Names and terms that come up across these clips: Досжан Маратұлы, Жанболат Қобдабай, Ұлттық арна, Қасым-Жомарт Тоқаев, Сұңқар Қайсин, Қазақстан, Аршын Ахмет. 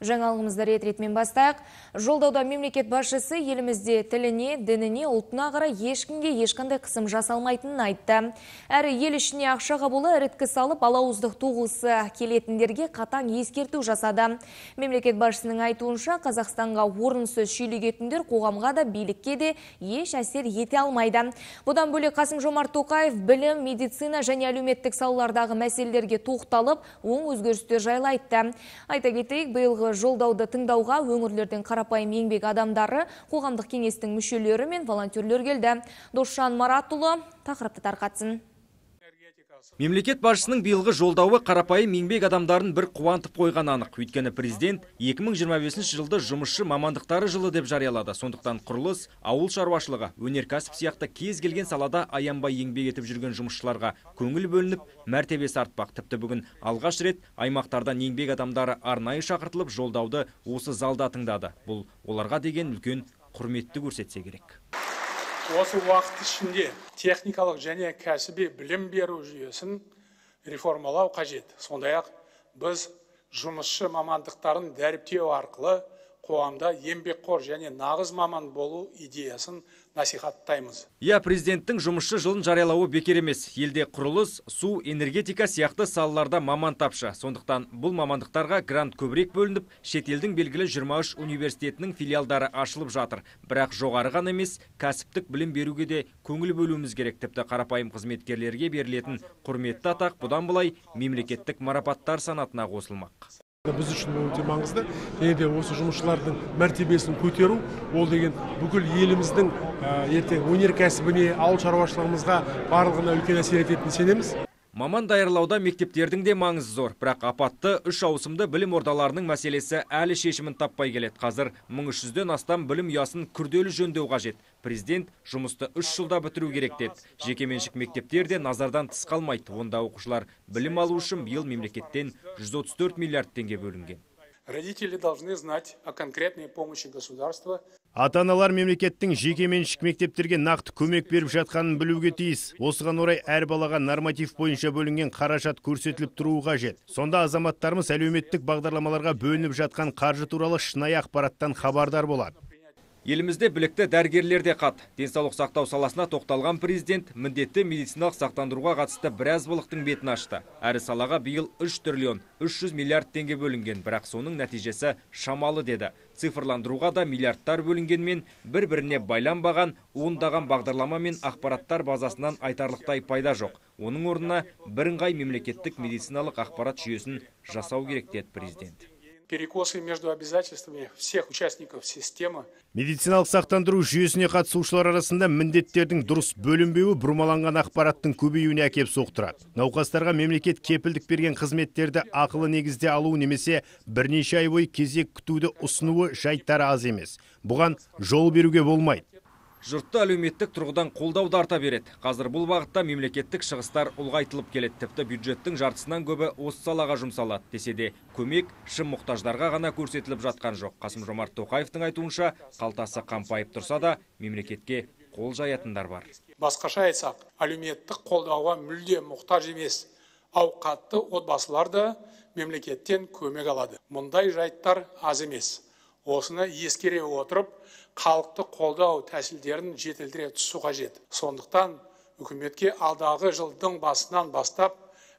Жаңалығымызды рет-ретмен бастайық. Жолдауда мемлекет басшысы елімізде тіліне, дініне, ұлтына қарай ешкімге ешқандай қысым жасалмайтынын айтты. Әрі ел ішіне ақшаға бола іріткі салып, алауыздық туғысы келетіндерге қатаң ескерту жасады. Мемлекет басшысының айтуынша, Қазақстанға орынсыз шүйлігетіндер қоғамға да билікке де еш әсер ете алмайды. Бұдан бөлек Қасым-Жомарт Тоқаев білім, медицина және әлеуметтік салалардағы мәселелерге тоқталып, оң өзгерістер жайлы айтты. Айта кетейік, биылғы жолдауды тыңдауға өңірлерден қарапайым еңбек адамдары, қоғамдық кеңестің мүшелері мен волонтерлер келді. Досжан Маратұлы тақырыпты тарқатсын. Мемлекет басшысының биылғы жолдауы қарапайым еңбек адамдарын бір қуантып қойған анық. Өйткені президент 2025 жылды жұмысшы мамандықтары жылы деп жариялады. Сондықтан құрылыс, ауыл шаруашылығы, өнеркәсіп сияқты кез келген салада аянбай еңбек етіп жүрген жұмысшыларға көңіл бөлініп, мәртебесі артпақ. Тіпті бүгін алғаш рет аймақтардан еңбек адамдары арнайы шақыртылып жолдауды осы залда тыңдады. Бұл оларға деген үлкен құрметті көрсетсе керек. Осы уақыт ішінде техникалық және кәсіби білім беру жүйесін реформалау қажет. Сондай-ақ біз жұмысшы мамандықтарын дәріптеу арқылы қоғамда еңбекқор және нағыз маман болу идеясын насихаттаймыз. Иә, президенттің жұмысшы жылын жариялауы бекер емес. Елде құрылыс, су, энергетика сияқты салаларда маман тапшы. Сондықтан бұл мамандықтарға грант көбірек бөлініп, шетелдің белгілі 23 университетінің филиалдары ашылып жатыр. Бірақ жоғары ғана емес, кәсіптік білім беруге де көңіл бөлуіміз керек. Тіпті қарапайым қызметкерлерге берілетін құрметті атақ бұдан былай мемлекеттік марапаттар санатына қосылмақ. Біз үшін өте маңызды, және де осы жұмысшылардың мәртебесін көтеру, ол деген бүкіл еліміздің ертең өнеркәсібіне, ауыл шаруашылығымызға барлығына үлкен әсер ететінін сенеміз. Маман даярлауда мектептердің де маңызы зор, бірақ апатты үш ауысымды білім ордаларының мәселесі әлі шешімін таппай келеді. Қазір 1300-ден астам білім ұясын күрделі жөндеу қажет. Президент жұмысты 3 жылда бітіру керек деді. Жекеменшік мектептер де назардан тыс қалмайды. Онда оқушылар білім алу үшін биыл мемлекеттен 134 миллиард теңге бөлінген. Родители должны знать о конкретной помощи государства. Ата-аналар мемлекеттің жекеменшік мектептерге нақты көмек беріп жатқанын білуге тиіс. Осыған орай әр балаға норматив бойынша бөлінген қаражат көрсетіліп тұруы қажет. Сонда азаматтарымыз әлеуметтік бағдарламаларға бөлініп жатқан қаржы туралы шынайы ақпараттан хабардар болады. Елімізде білікті дәрігерлер де қат. Денсаулық сақтау саласына тоқталған президент міндетті медициналық сақтандыруға қатысты біраз былықтың бетін ашты. Әрі салаға биыл 3 триллион 300 миллиард теңге бөлінген, бірақ соның нәтижесі шамалы деді. Цифрландыруға да миллиардтар бөлінгенмен бір-біріне байланбаған ондаған бағдарлама мен ақпараттар базасынан айтарлықтай пайда жоқ. Оның орнына бірыңғай мемлекеттік медициналық ақпарат жүйесін жасау керек деді президент. Перекосы между обязательствами всех участников системы. Медициналық сақтандыру жүйесіне қатысушылар арасында міндеттердің дұрыс бөлінбеуі бұрмаланған ақпараттың көбеюіне әкеп соқтырады. Науқастарға мемлекет кепілдік берген қызметтерді ақылы негізде алу немесе бірнеше ай бойы кезек күтуді ұсынуы жайттары аз емес. Бұған жол беруге болмайды. Жұртты әлеуметтік тұрғыдан қолдауды арта береді. Қазір бұл бағытта мемлекеттік шығыстар ұлғайтылып келеді. Тіпті бюджеттің жартысынан көбі осы салаға жұмсалады. Десе де көмек шын мұқтаждарға ғана көрсетіліп жатқан жоқ. Қасым-Жомарт Тоқаевтың айтуынша, қалтасы қампайып тұрса да, мемлекетке қол жаятындар бар. Басқаша айтсақ, әлеуметтік қолдауға мүлде мұқтаж емес, ауқатты отбасылар да мемлекеттен көмек алады. Мұндай жайттар аз емес. Осыны ескере отырып, халықты қолдау тәсілдерін жетілдіре түсу қажет. Сондықтан үкіметке алдағы жылдың басынан бастап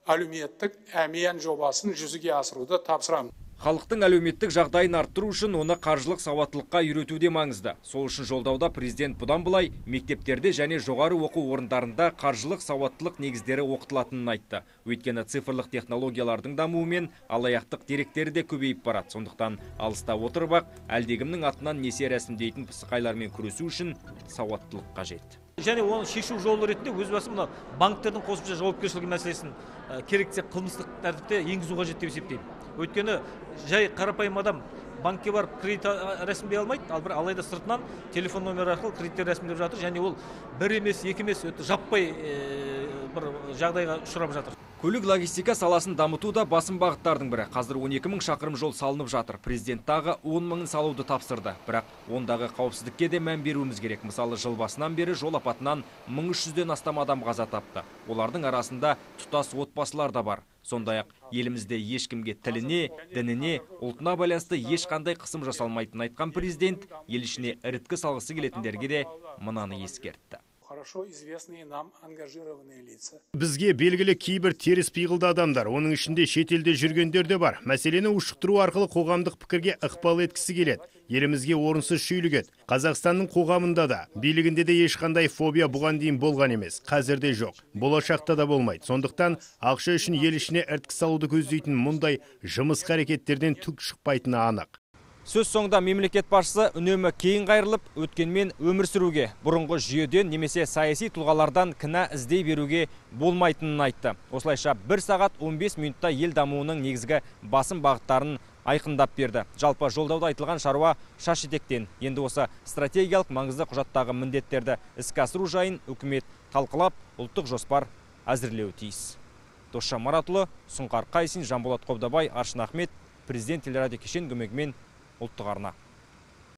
әлеуметтік әмиян жобасын жүзеге асыруды тапсырамын. Халықтың әлеуметтік жағдайын арттыру үшін оны қаржылық сауаттылыққа үйрету де маңызды. Сол үшін жолдауда президент бұдан былай мектептерде және жоғары оқу орындарында қаржылық сауаттылық негіздері оқытылатынын айтты. Өйткені цифрлық технологиялардың дамуымен алаяқтық деректері де көбейіп барады. Сондықтан алыста отырып-ақ, әлдегімнің атынан несие рәсімдейтін пысықайлармен күресу үшін сауаттылық қажет. Және оны шешу жолы ретінде өз басым мына банктердің қосымша жауапкершілігі мәселесін керек десе қылмыстық тәртіпте енгізу қажет деп есептеймін. Өйткені жай қарапайым адам банкке барып кредит рәсімдей алмайды, алайда сыртынан телефон номері арқылы кредиттер рәсімдеп жатыр, және ол бір емес, екі емес, өте жаппай бір жағдайға ұшырап жатыр. Көлік логистика саласын дамыту да басым бағыттардың бірі. Қазір 12.000 шақырым жол салынып жатыр. Президент тағы 10.000 салуды тапсырды. Бірақ ондағы қауіпсіздікке де мән беруіміз керек. Мысалы, жыл басынан бері жол апатынан 1300-ден астам адам қаза тапты. Олардың арасында тұтас отбасылар да бар. Сондай-ақ, елімізде ешкімге тіліне, дініне, ұлтына байланысты ешқандай қысым жасалмайтынын айтқан президент, ел ішіне іріткі салғысы келетіндерге де мынаны ескертті. Бізге белгілі кейбір теріс пиғылды адамдар, оның ішінде шетелде жүргендер де бар. Мәселені ушықтыру арқылы қоғамдық пікірге ықпал еткісі келеді. Елімізге орынсыз шүйлік ет. Қазақстанның қоғамында да, билігінде де ешқандай фобия бұған дейін болған емес. Қазірде жоқ. Болашақта да болмайды. Сондықтан ақша үшін ел ішіне іріткі салуды көздейтін мұндай жымыс қарекеттерден түк шықпайтыны анық. Сөз соңда мемлекет басшысы үнемі кейін қайырылып, өткенмен өмір сүруге, бұрынғы жүйеден немесе саяси тұлғалардан кінә іздей беруге болмайтынын айтты. Осылайша 1 сағат 15 минутта ел дамуының негізгі басым бағыттарын айқындап берді. Жалпы жолдауда айтылған шаруа шаш етектен. Енді осы стратегиялық маңызды құжаттағы міндеттерді іске асыру жайын үкімет талқылап, ұлттық жоспар әзірлеуі тиіс. Досжан Маратұлы, Сұңқар Қайсин, Жанболат Қобдабай, Аршын Ахмет, президент телерадио кешен көмегімен ұлттық арна.